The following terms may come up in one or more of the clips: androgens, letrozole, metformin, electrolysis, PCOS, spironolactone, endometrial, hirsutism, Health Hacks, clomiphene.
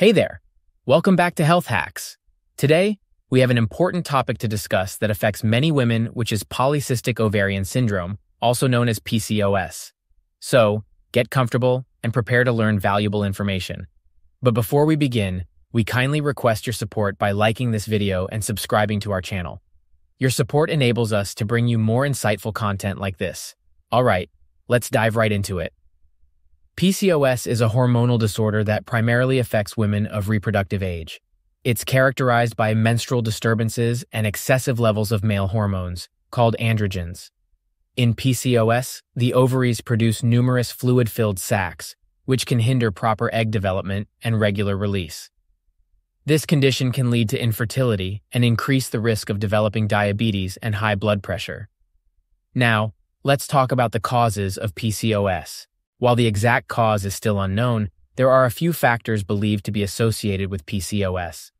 Hey there, welcome back to Health Hacks. Today, we have an important topic to discuss that affects many women, which is polycystic ovarian syndrome, also known as PCOS. So, get comfortable and prepare to learn valuable information. But before we begin, we kindly request your support by liking this video and subscribing to our channel. Your support enables us to bring you more insightful content like this. All right, let's dive right into it. PCOS is a hormonal disorder that primarily affects women of reproductive age. It's characterized by menstrual disturbances and excessive levels of male hormones, called androgens. In PCOS, the ovaries produce numerous fluid-filled sacs, which can hinder proper egg development and regular release. This condition can lead to infertility and increase the risk of developing diabetes and high blood pressure. Now, let's talk about the causes of PCOS. While the exact cause is still unknown, there are a few factors believed to be associated with PCOS.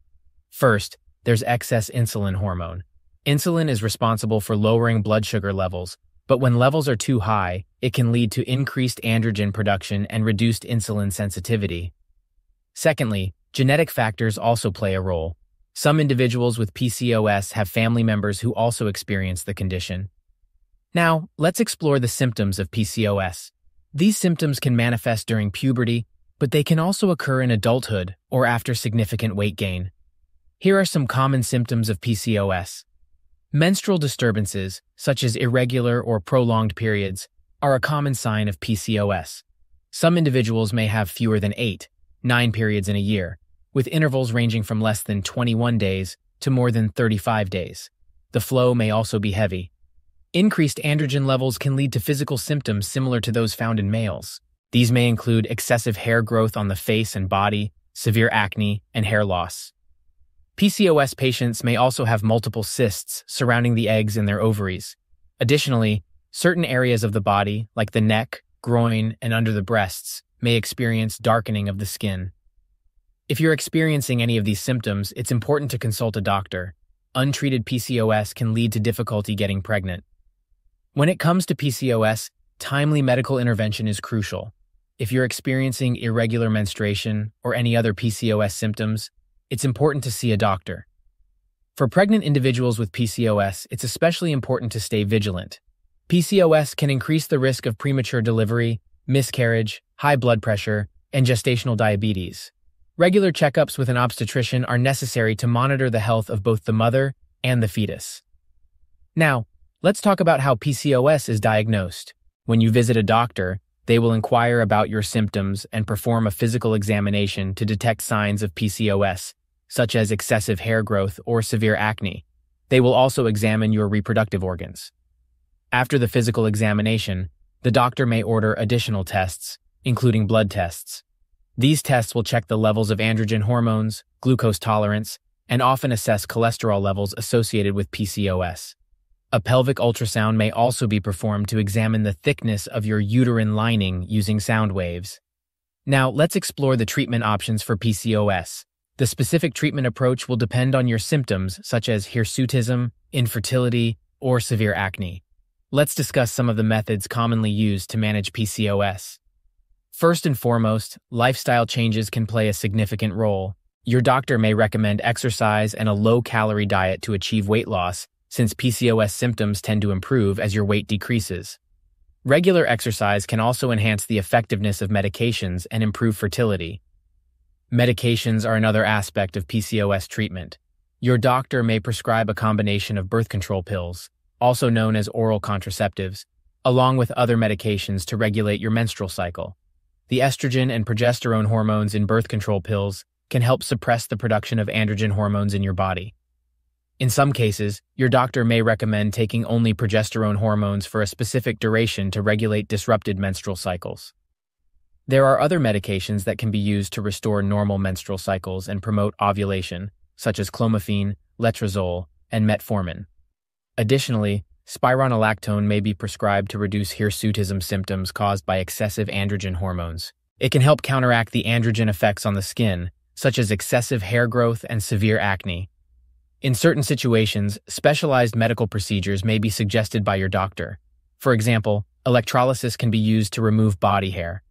First, there's excess insulin hormone. Insulin is responsible for lowering blood sugar levels, but when levels are too high, it can lead to increased androgen production and reduced insulin sensitivity. Secondly, genetic factors also play a role. Some individuals with PCOS have family members who also experience the condition. Now, let's explore the symptoms of PCOS. These symptoms can manifest during puberty, but they can also occur in adulthood or after significant weight gain. Here are some common symptoms of PCOS. Menstrual disturbances, such as irregular or prolonged periods, are a common sign of PCOS. Some individuals may have fewer than 8–9 periods in a year, with intervals ranging from less than 21 days to more than 35 days. The flow may also be heavy. Increased androgen levels can lead to physical symptoms similar to those found in males. These may include excessive hair growth on the face and body, severe acne, and hair loss. PCOS patients may also have multiple cysts surrounding the eggs in their ovaries. Additionally, certain areas of the body, like the neck, groin, and under the breasts, may experience darkening of the skin. If you're experiencing any of these symptoms, it's important to consult a doctor. Untreated PCOS can lead to difficulty getting pregnant. When it comes to PCOS, timely medical intervention is crucial. If you're experiencing irregular menstruation or any other PCOS symptoms, it's important to see a doctor. For pregnant individuals with PCOS, it's especially important to stay vigilant. PCOS can increase the risk of premature delivery, miscarriage, high blood pressure, and gestational diabetes. Regular checkups with an obstetrician are necessary to monitor the health of both the mother and the fetus. Now, let's talk about how PCOS is diagnosed. When you visit a doctor, they will inquire about your symptoms and perform a physical examination to detect signs of PCOS, such as excessive hair growth or severe acne. They will also examine your reproductive organs. After the physical examination, the doctor may order additional tests, including blood tests. These tests will check the levels of androgen hormones, glucose tolerance, and often assess cholesterol levels associated with PCOS. A pelvic ultrasound may also be performed to examine the thickness of your uterine lining using sound waves. Now, let's explore the treatment options for PCOS. The specific treatment approach will depend on your symptoms, such as hirsutism, infertility, or severe acne. Let's discuss some of the methods commonly used to manage PCOS. First and foremost, lifestyle changes can play a significant role. Your doctor may recommend exercise and a low-calorie diet to achieve weight loss, since PCOS symptoms tend to improve as your weight decreases. Regular exercise can also enhance the effectiveness of medications and improve fertility. Medications are another aspect of PCOS treatment. Your doctor may prescribe a combination of birth control pills, also known as oral contraceptives, along with other medications to regulate your menstrual cycle. The estrogen and progesterone hormones in birth control pills can help suppress the production of androgen hormones in your body. In some cases, your doctor may recommend taking only progesterone hormones for a specific duration to regulate disrupted menstrual cycles. There are other medications that can be used to restore normal menstrual cycles and promote ovulation, such as clomiphene, letrozole, and metformin. Additionally, spironolactone may be prescribed to reduce hirsutism symptoms caused by excessive androgen hormones. It can help counteract the androgen effects on the skin, such as excessive hair growth and severe acne. In certain situations, specialized medical procedures may be suggested by your doctor. For example, electrolysis can be used to remove body hair.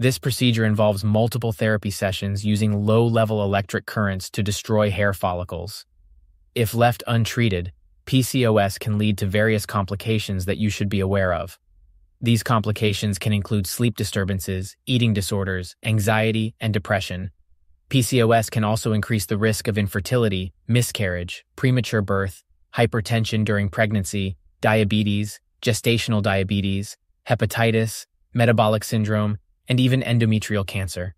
This procedure involves multiple therapy sessions using low-level electric currents to destroy hair follicles. If left untreated, PCOS can lead to various complications that you should be aware of. These complications can include sleep disturbances, eating disorders, anxiety, and depression. PCOS can also increase the risk of infertility, miscarriage, premature birth, hypertension during pregnancy, diabetes, gestational diabetes, hepatitis, metabolic syndrome, and even endometrial cancer.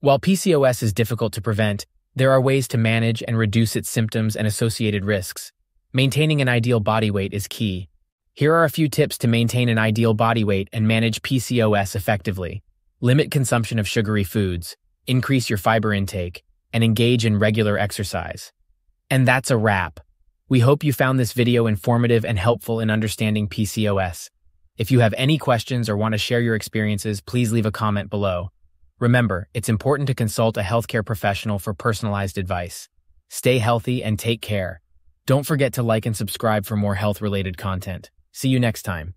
While PCOS is difficult to prevent, there are ways to manage and reduce its symptoms and associated risks. Maintaining an ideal body weight is key. Here are a few tips to maintain an ideal body weight and manage PCOS effectively. Limit consumption of sugary foods, increase your fiber intake, and engage in regular exercise. And that's a wrap. We hope you found this video informative and helpful in understanding PCOS. If you have any questions or want to share your experiences, please leave a comment below. Remember, it's important to consult a healthcare professional for personalized advice. Stay healthy and take care. Don't forget to like and subscribe for more health-related content. See you next time.